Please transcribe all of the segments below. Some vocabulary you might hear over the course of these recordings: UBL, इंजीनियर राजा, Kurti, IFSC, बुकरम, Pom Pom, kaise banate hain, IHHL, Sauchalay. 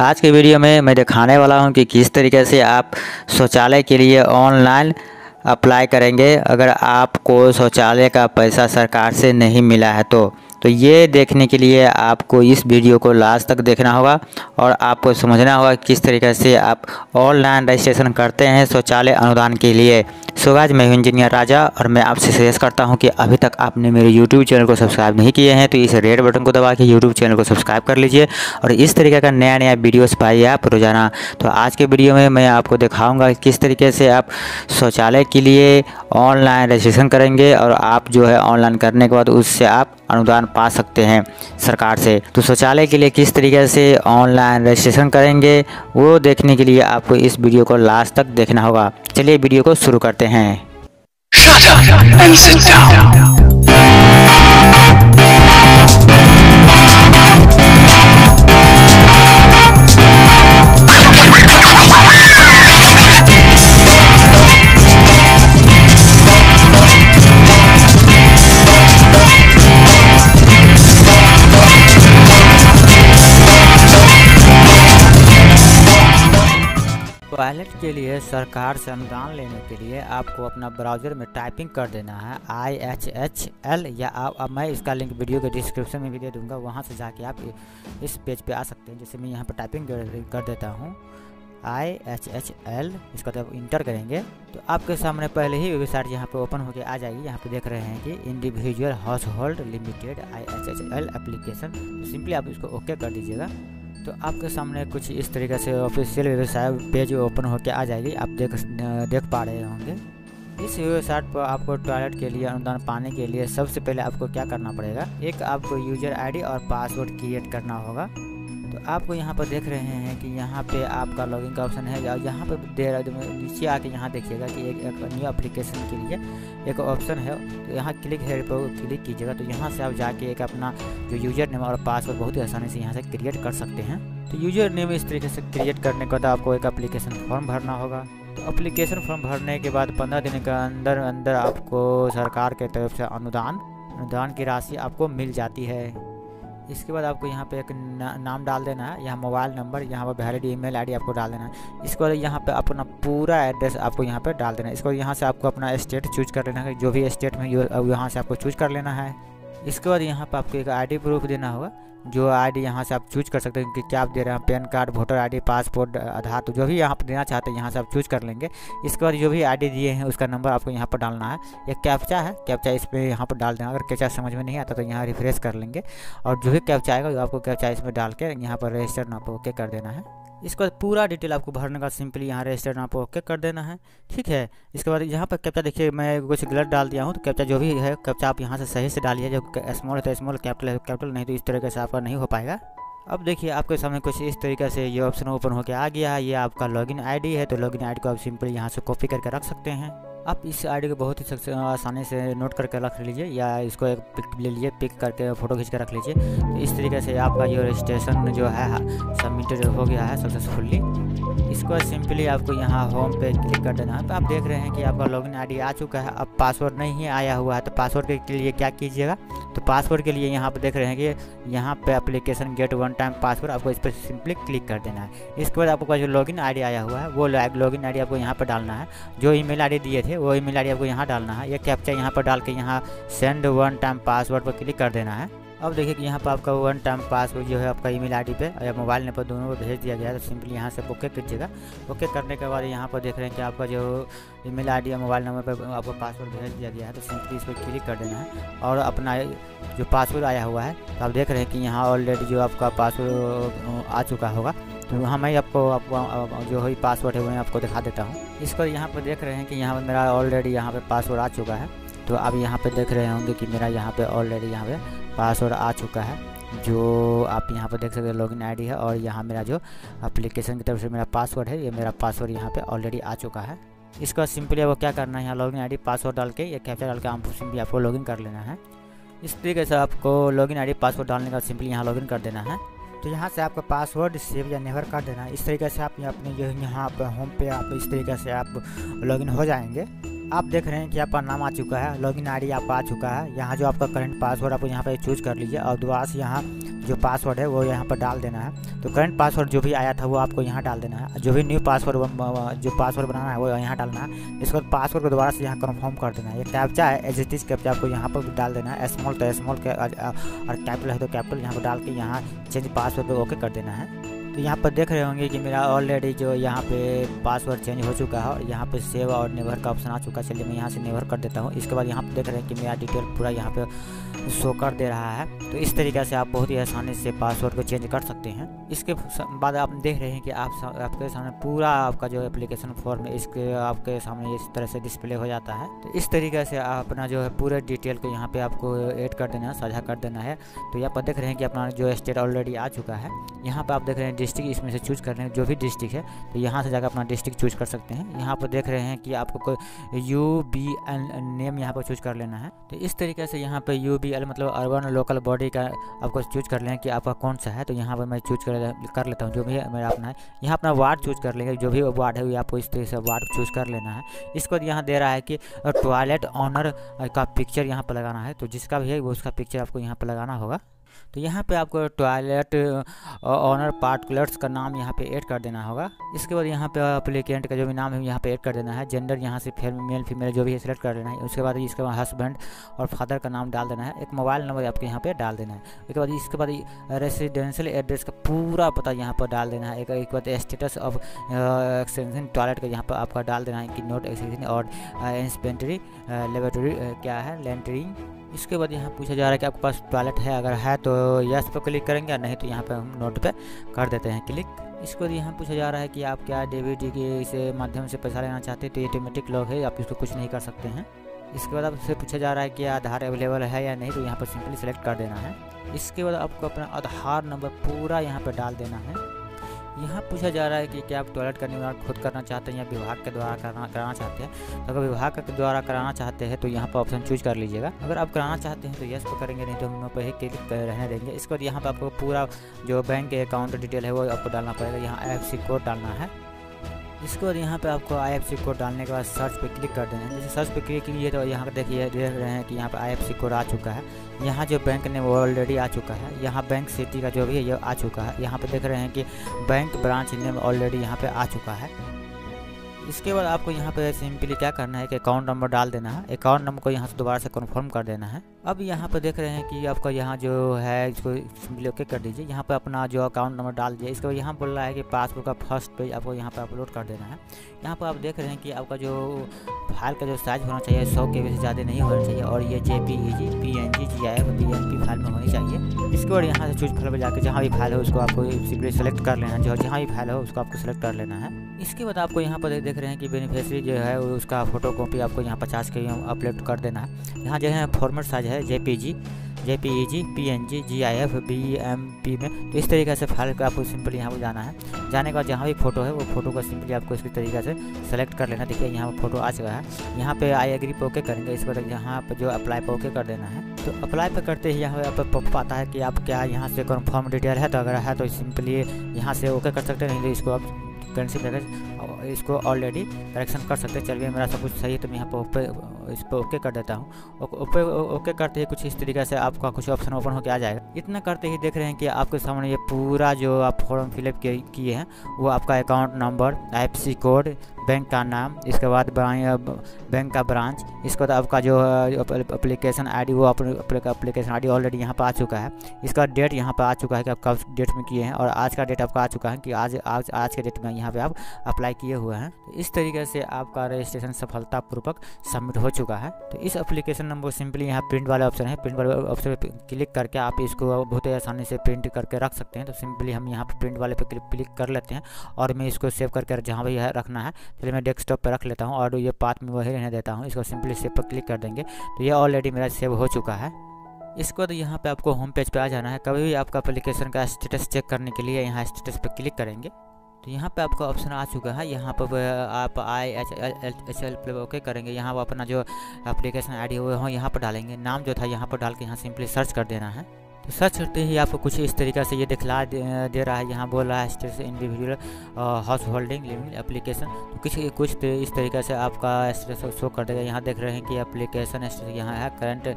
आज के वीडियो में मैं दिखाने वाला हूं कि किस तरीके से आप शौचालय के लिए ऑनलाइन अप्लाई करेंगे अगर आपको शौचालय का पैसा सरकार से नहीं मिला है तो ये देखने के लिए आपको इस वीडियो को लास्ट तक देखना होगा और आपको समझना होगा किस तरीके से आप ऑनलाइन रजिस्ट्रेशन करते हैं शौचालय अनुदान के लिए। सो गाइस, मैं इंजीनियर राजा और मैं आपसे सजेस्ट करता हूं कि अभी तक आपने मेरे यूट्यूब चैनल को सब्सक्राइब नहीं किए हैं तो इस रेड बटन को दबा के यूट्यूब चैनल को सब्सक्राइब कर लीजिए और इस तरीके का नया नया वीडियोस पाइए आप रोज़ाना। तो आज के वीडियो में मैं आपको दिखाऊँगा किस तरीके से आप शौचालय के लिए ऑनलाइन रजिस्ट्रेशन करेंगे और आप जो है ऑनलाइन करने के बाद उससे आप अनुदान पा सकते हैं सरकार से। तो शौचालय के लिए किस तरीके से ऑनलाइन रजिस्ट्रेशन करेंगे वो देखने के लिए आपको इस वीडियो को लास्ट तक देखना होगा। चलिए वीडियो को शुरू करते हैं। पायलट के लिए सरकार से अनुदान लेने के लिए आपको अपना ब्राउज़र में टाइपिंग कर देना है IHHL या आप मैं इसका लिंक वीडियो के डिस्क्रिप्शन में भी दे दूंगा, वहां से जाके आप इस पेज पे आ सकते हैं। जैसे मैं यहां पर टाइपिंग कर देता हूं IHHL, इसका जब इंटर करेंगे तो आपके सामने पहले ही वेबसाइट यहाँ पर ओपन होकर आ जाएगी। यहाँ पर देख रहे हैं कि individual household limited IHHL application, simply आप इसको ओके कर दीजिएगा तो आपके सामने कुछ इस तरीके से ऑफिशियल वेबसाइट पेज ओपन होकर आ जाएगी। आप देख पा रहे होंगे। इस वेबसाइट पर आपको टॉयलेट के लिए अनुदान पाने के लिए सबसे पहले आपको क्या करना पड़ेगा, एक आपको यूजर आईडी और पासवर्ड क्रिएट करना होगा। तो आपको यहाँ पर देख रहे हैं कि यहाँ पे आपका लॉगिन का ऑप्शन है और यहाँ पर नीचे आके यहाँ देखिएगा कि एक न्यू एप्लीकेशन के लिए एक ऑप्शन है, तो यहाँ क्लिक हेयर पर क्लिक कीजिएगा तो यहाँ से आप जाके एक अपना जो यूजर नेम और पासवर्ड बहुत ही आसानी से यहाँ से क्रिएट कर सकते हैं। तो यूजर नेम इस तरीके से क्रिएट करने के बाद आपको एक एप्लीकेशन फॉर्म भरना होगा। तो एप्लीकेशन फॉर्म भरने के बाद 15 दिन के अंदर अंदर आपको सरकार के तरफ से अनुदान की राशि आपको मिल जाती है। इसके बाद आपको यहाँ पे एक नाम डाल देना है, यहाँ मोबाइल नंबर, यहाँ पर वैलिड ईमेल आईडी आपको डाल देना है। इसके बाद यहाँ पे अपना पूरा एड्रेस आपको यहाँ पे डाल देना है। इसको यहाँ से आपको अपना स्टेट चूज कर लेना है, जो भी स्टेट में यहाँ से आपको चूज कर लेना है। इसके बाद यहाँ पे आपको एक आईडी प्रूफ देना होगा, जो आईडी यहाँ से आप चूज कर सकते हैं कि क्या आप दे रहे हैं, PAN card, voter ID, passport, Aadhaar, तो जो भी यहाँ पर देना चाहते हैं यहाँ से आप चूज कर लेंगे। इसके बाद जो भी आईडी दिए हैं उसका नंबर आपको यहाँ पर डालना है। एक कैप्चा है, कैप्चा इसमें यहाँ पर डाल देना। अगर कैप्चा समझ में नहीं आता तो यहाँ रिफ्रेश कर लेंगे और जो भी कैप्चा आएगा वो आपको कैप्चा इसमें डाल के यहाँ पर रजिस्टर नाम पर ओके कर देना है। इसके बाद पूरा डिटेल आपको भरने का सिंपली यहाँ रजिस्टर नाम पर ओके कर देना है, ठीक है। इसके बाद यहाँ पर कैप्चा देखिए मैं कुछ गलत डाल दिया हूँ, तो कैप्चा जो भी है कैप्चा आप यहाँ से सही से डालिए, जो स्मॉल है तो स्मॉल, कैपिटल है तो कैपिटल, नहीं तो इस तरीके से आपका नहीं हो पाएगा। अब देखिए आपके सामने कुछ इस तरीके से ये ऑप्शन ओपन होकर आ गया है। ये आपका लॉगिन आईडी है, तो लॉगिन आईडी को आप सिंपली यहाँ से कॉपी करके रख सकते हैं। आप इस आईडी को बहुत ही आसानी से नोट करके रख लीजिए या इसको एक पिक ले लीजिए, पिक करके फ़ोटो खींच कर रख लीजिए। तो इस तरीके से आपका ये रजिस्ट्रेशन जो है सबमिटेड हो गया है सक्सेसफुली। इसको सिंपली आपको यहाँ होम पे क्लिक कर देना है। तो आप देख रहे हैं कि आपका लॉगिन आईडी आ चुका है। अब पासवर्ड नहीं आया हुआ है तो पासवर्ड के लिए क्या कीजिएगा, तो पासवर्ड के लिए यहाँ पर देख रहे हैं कि यहाँ पर एप्लीकेशन गेट 1 टाइम पासवर्ड, आपको इस पर सिंपली क्लिक कर देना है। इसके बाद आपका जो लॉगिन आईडी आया हुआ है वो लॉगिन आईडी आपको यहाँ पर डालना है, जो ईमेल आईडी दिए थे वो ईमेल आईडी आपको यहाँ डालना है। ये कैप्चा यहाँ पर डाल के यहाँ सेंड 1 टाइम पासवर्ड पर क्लिक कर देना है। अब देखिए कि यहाँ पर आपका 1 टाइम पासवर्ड जो है आपका ईमेल आईडी पे या मोबाइल नंबर दोनों पर भेज दिया गया है। तो सिंपली यहाँ से ओके कीजिएगा। ओके करने के बाद यहाँ पर देख रहे हैं कि आपका जो ईमेल आईडी या मोबाइल नंबर पर आपका पासवर्ड भेज दिया गया है, तो सिंपली इस पर क्लिक कर देना है और अपना जो पासवर्ड आया हुआ है तो आप देख रहे हैं कि यहाँ ऑलरेडी जो आपका पासवर्ड आ चुका होगा। तो वहाँ मैं आपको जो है पासवर्ड है वो मैं आपको दिखा देता हूँ। इसको यहाँ पर देख रहे हैं कि यहाँ पर मेरा ऑलरेडी यहाँ पर पासवर्ड आ चुका है। तो आप यहाँ पे देख रहे होंगे कि मेरा यहाँ पे ऑलरेडी यहाँ पे पासवर्ड आ चुका है, जो आप यहाँ पे देख सकते हैं लॉगिन आईडी है और यहाँ मेरा जो एप्लीकेशन की तरफ से मेरा पासवर्ड है, ये मेरा पासवर्ड यहाँ पे ऑलरेडी आ चुका है। इसका सिंपली आपको क्या करना है, यहाँ लॉगिन आईडी पासवर्ड डाल के या कैप्चा डाल के आप सिंपली आपको लॉगिन कर लेना है। इस तरीके से आपको लॉगिन आईडी पासवर्ड डालने का सिंपली यहाँ लॉगिन कर देना है। तो यहाँ से आपका पासवर्ड सेव या नेवर कर देना है। इस तरीके से आप अपने जो यहाँ पर होम पे आप इस तरीके से आप लॉगिन हो जाएंगे। आप देख रहे हैं कि आपका नाम आ चुका है, लॉगिन आईडी आपका आ चुका है। यहाँ जो आपका करंट पासवर्ड आपको यहाँ पे चूज कर लीजिए और दोबारा से यहाँ जो पासवर्ड है वो यहाँ पर डाल देना है। तो करंट पासवर्ड जो भी आया था वो आपको यहाँ डाल देना है। जो भी न्यू पासवर्ड जो पासवर्ड बनाना है वो यहाँ डालना है। इसके बाद पासवर्ड को दोबारा से यहाँ कन्फर्म कर देना है। ये कैप्चा है एज कैप्चा आपको यहाँ पर डाल देना है। स्मॉल तो स्मॉल और कैपिटल है तो कैपिटल यहाँ पर डाल के यहाँ चेंज पासवर्ड पर ओके कर देना है। तो यहाँ पर देख रहे होंगे कि मेरा ऑलरेडी जो यहाँ पे पासवर्ड चेंज हो चुका है और यहाँ पे सेव और नेवर का ऑप्शन आ चुका है। चलिए मैं यहाँ से नेवर कर देता हूँ। इसके बाद यहाँ पे देख रहे हैं कि मेरा डिटेल पूरा यहाँ पे शो कर दे रहा है। तो इस तरीके से आप बहुत ही आसानी से पासवर्ड को चेंज कर सकते हैं। इसके बाद आप देख रहे हैं कि आपके सामने पूरा आपका जो एप्लीकेशन फॉर्म है इसके आपके सामने इस तरह से डिस्प्ले हो जाता है। तो इस तरीके से आप अपना जो है पूरे डिटेल को यहाँ पे आपको ऐड कर देना है, साझा कर देना है। तो यहाँ पर देख रहे हैं कि अपना जो स्टेट ऑलरेडी आ चुका है। यहाँ पर आप देख रहे हैं डिस्ट्रिक्ट इसमें से चूज कर रहे हैं, जो भी डिस्ट्रिक्ट है तो यहाँ से जाकर अपना डिस्ट्रिक्ट चूज कर सकते हैं। यहाँ पर देख रहे हैं कि आपको कोई UBL नेम यहाँ पर चूज कर लेना है। तो इस तरीके से यहाँ पर UBL मतलब अर्बन लोकल बॉडी का आपको चूज कर लेना कि आपका कौन सा है। तो यहाँ पर मैं चूज कर लेता हूँ जो भी मेरा अपना है। यहाँ अपना वार्ड चूज कर लेंगे, जो भी वार्ड है वो आपको इस तरह से वार्ड चूज कर लेना है। इसको यहाँ दे रहा है कि टॉयलेट ऑनर का पिक्चर यहाँ पर लगाना है। तो जिसका भी है वो उसका पिक्चर आपको यहाँ पर लगाना होगा। तो यहाँ पे आपको टॉयलेट ऑनर पार्टिकुलर्स का नाम यहाँ पे ऐड कर देना होगा। इसके बाद यहाँ पे एप्लीकेंट का जो भी नाम है यहाँ पे ऐड कर देना है। जेंडर यहाँ से मेल फीमेल जो भी है सिलेक्ट कर देना है। उसके बाद इसके बाद हस्बैंड और फादर का नाम डाल देना है। एक मोबाइल नंबर आपके यहाँ पे डाल देना है। इसके बाद रेसिडेंशियल एड्रेस का पूरा पता यहाँ पर डाल देना है। एक बात स्टेटस ऑफ एक्सटेंशन टॉयलेट का यहाँ पर आपका डाल देना है कि नोट एक्सटेंशन और इंस्पेंटरी लेबोरेटरी क्या है लेंटरिंग। इसके बाद यहाँ पूछा जा रहा है कि आपके पास टॉयलेट है, अगर है तो यस पर क्लिक करेंगे या नहीं तो यहाँ पे हम नोट पे कर देते हैं क्लिक। इसको यहाँ पूछा जा रहा है कि आप क्या डेबिट के इसे माध्यम से पैसा लेना चाहते हैं, तो ये ऑटोमेटिक लॉक है, आप इसको कुछ नहीं कर सकते हैं। इसके बाद आपसे पूछा जा रहा है कि आधार अवेलेबल है या नहीं, तो यहाँ पर सिंपली सेलेक्ट कर देना है। इसके बाद आपको अपना आधार नंबर पूरा यहाँ पर डाल देना है। यहाँ पूछा जा रहा है कि क्या आप टॉयलेट का निर्माण खुद करना चाहते हैं या विभाग के द्वारा कराना चाहते हैं। तो अगर विभाग के द्वारा कराना चाहते हैं तो यहाँ पर ऑप्शन चूज कर लीजिएगा। अगर आप कराना चाहते हैं तो यस पर करेंगे, नहीं तो हम पर ही क्लिक रहने देंगे। इसके बाद यहाँ पर आपको पूरा जो बैंक अकाउंट डिटेल है वो आपको डालना पड़ेगा। यहाँ IFSC कोड डालना है। इसके बाद यहाँ पे आपको IFSC कोड डालने के बाद सर्च पे क्लिक कर देना है। जैसे सर्च पे क्लिक किए तो यहाँ पे देखिए देख रहे हैं कि यहाँ पे IFSC कोड आ चुका है। यहाँ जो बैंक ने वो ऑलरेडी आ चुका है। यहाँ बैंक सिटी का जो भी है ये आ चुका है। यहाँ पे देख रहे हैं कि बैंक ब्रांच नेम ऑलरेडी यहाँ पे आ चुका है। इसके बाद आपको यहाँ पे सिंपली क्या करना है कि अकाउंट नंबर डाल देना है। अकाउंट नंबर को यहाँ से दोबारा से कन्फर्म कर देना है। अब यहाँ पे देख रहे हैं कि आपका यहाँ जो है इसको सिंपली ओके कर दीजिए। यहाँ पे अपना जो अकाउंट नंबर डाल दीजिए। इसके बाद यहाँ बोल रहा है कि पासबुक का फर्स्ट पेज आपको यहाँ पर अपलोड कर देना है। यहाँ पर आप देख रहे हैं कि आपका जो फाइल का जो साइज होना चाहिए 100 KB से ज़्यादा नहीं होना चाहिए और ये JPEG, PNG, GIF, PNG file में होनी चाहिए। इसके बाद यहाँ से चूज फाइल पर जाकर जहाँ भी फाइल हो उसको आपको सिंपली सेलेक्ट कर लेना है। जहाँ भी फाइल हो उसको आपको सेलेक्ट कर लेना है। इसके बाद आपको यहाँ पर देख रहे हैं कि बेनिफिशरी जो है उसका फोटो कॉपी आपको यहाँ 50 KB अपलोड कर देना है। यहाँ जो है फॉर्मेट साइज है JPG, PNG, GIF, BMP में। तो इस तरीके से फाइल को आपको सिंपली यहाँ पर जाना है। जाने के बाद जहाँ भी फोटो है वो फोटो को सिंपली आपको इस तरीके से सेलेक्ट कर लेना। देखिए यहाँ पर फोटो आ चुका है। यहाँ पे आई एग्री पर ओके करेंगे। इसके बाद यहाँ पर जो अप्लाई पर ओके कर देना है। तो अप्लाई पर करते ही यहाँ पर पॉप आता है कि आप क्या यहाँ से कन्फर्म डिटेल है, तो अगर है तो सिंपली यहाँ से ओके कर सकते हैं, नहीं तो इसको आप कैंसिल करके इसको ऑलरेडी करेक्शन कर सकते हैं। चलिए मेरा सब कुछ सही है तो मैं यहाँ पर इस पर ओके कर देता हूँ। ओके करते ही कुछ इस तरीके से आपका कुछ ऑप्शन ओपन होकर आ जाएगा। इतना करते ही देख रहे हैं कि आपके सामने ये पूरा जो आप फॉर्म फिलअप किए हैं वो आपका account number, IFSC code, bank का नाम, इसके बाद बैंक का ब्रांच, इसके बाद आपका जो एप्लीकेशन ID वो एप्लीकेशन ID ऑलरेडी यहाँ पर आ चुका है। इसका डेट यहाँ पर आ चुका है कि आप कब डेट में किए हैं और आज का डेट आपका आ चुका है कि आज के डेट में यहाँ पे आप अप्लाई किए हुए हैं। तो इस तरीके से आपका रजिस्ट्रेशन सफलतापूर्वक सबमिट हो चुका है। तो इस एप्लीकेशन नंबर सिंपली यहाँ प्रिंट वाला ऑप्शन है, प्रिंट वाले ऑप्शन पर क्लिक करके आप इसको बहुत ही आसानी से प्रिंट करके रख सकते हैं। तो सिंपली हम यहाँ पर प्रिंट वाले पर क्लिक कर लेते हैं और मैं इसको सेव करके जहाँ भी रखना है चलिए मैं डेस्कटॉप पर रख लेता हूँ और ये पाथ में वही रहने देता हूँ। इसको सिंपली सेव पर क्लिक कर देंगे तो ये ऑलरेडी मेरा सेव हो चुका है। इसको तो यहाँ पे आपको होम पेज पे आ जाना है। कभी भी आपका एप्लीकेशन का स्टेटस चेक करने के लिए यहाँ स्टेटस पर क्लिक करेंगे तो यहाँ पे आपका ऑप्शन आ चुका है। यहाँ पर आप IHHL पे ओके करेंगे। यहाँ पर अपना जो एप्लीकेशन ID वो यहाँ पर डालेंगे, नाम जो था यहाँ पर डाल के यहाँ सिंपली सर्च कर देना है। सर्च करते ही आपको कुछ इस तरीके से ये दिखला दे रहा है। यहाँ बोल रहा है individual house holding living application, तो कुछ इस तरीके से आपका स्टेटस शो कर देगा। यहाँ देख रहे हैं कि एप्लीकेशन स्टेटस यहाँ है, करंट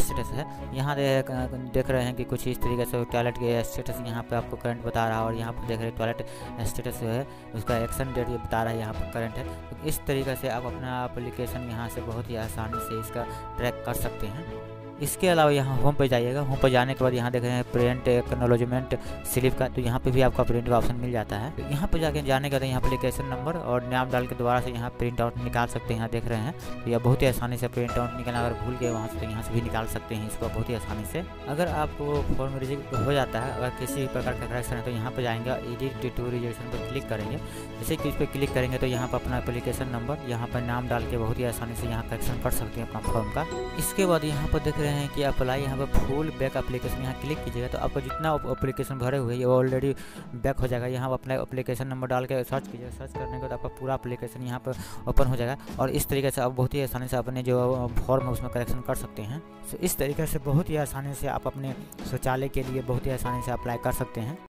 स्टेटस है। यहाँ देख रहे हैं कि कुछ इस तरीके से टॉयलेट के स्टेटस यहाँ पे आपको करंट बता रहा है, और यहाँ पर देख रहे हैं टॉयलेट स्टेटस है उसका एक्शन डेट ये बता रहा है, यहाँ पर करंट है। तो इस तरीके से आप अपना एप्लीकेशन यहाँ से बहुत ही आसानी से इसका ट्रैक कर सकते हैं। इसके अलावा यहाँ होम पे जाइएगा, होम पे जाने के बाद यहाँ देख रहे हैं प्रिंट एक्नॉलेजमेंट स्लिप का, तो यहाँ पे भी आपका प्रिंट का ऑप्शन मिल जाता है। तो यहाँ पे जाके जाने के बाद यहाँ एप्लीकेशन नंबर और नाम डाल के दोबारा से यहाँ प्रिंट आउट निकाल सकते हैं। यहाँ देख रहे हैं तो यह बहुत ही आसानी से प्रिंट आउट निकालना, अगर भूल गए वहाँ से तो यहाँ से भी निकाल सकते हैं इसको बहुत ही आसानी से। अगर आपको फॉर्म रिजेक्ट हो जाता है, अगर किसी प्रकार का करेक्शन है, तो यहाँ पर जाएंगे एडिट टू रिजेक्शन पर क्लिक करेंगे। जैसे कि इस पर क्लिक करेंगे तो यहाँ पर अपना एप्लीकेशन नंबर यहाँ पर नाम डाल के बहुत ही आसानी से यहाँ करेक्शन कर सकते हैं अपना फॉर्म का। इसके बाद यहाँ पर देख रहे हैं कि अप्लाई यहाँ पर फुल बैक एप्लीकेशन यहाँ क्लिक कीजिएगा, तो आपका जितना एप्लीकेशन भरे हुए ये ऑलरेडी बैक हो जाएगा। यहाँ अपना एप्लीकेशन नंबर डाल के सर्च कीजिएगा, सर्च करने के बाद आपका पूरा एप्लीकेशन यहाँ पर ओपन हो जाएगा, और इस तरीके से आप बहुत ही आसानी से अपने जो फॉर्म है उसमें करेक्शन कर सकते हैं। तो इस तरीके से बहुत ही आसानी से आप अपने शौचालय के लिए बहुत ही आसानी से अप्लाई कर सकते हैं।